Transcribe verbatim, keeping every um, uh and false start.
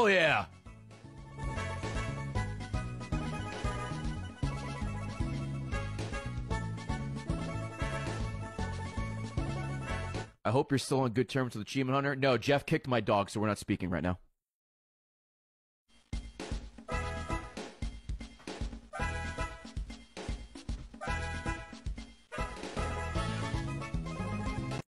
Hell yeah! I hope you're still on good terms with Achievement Hunter. No, Jeff kicked my dog, so we're not speaking right now.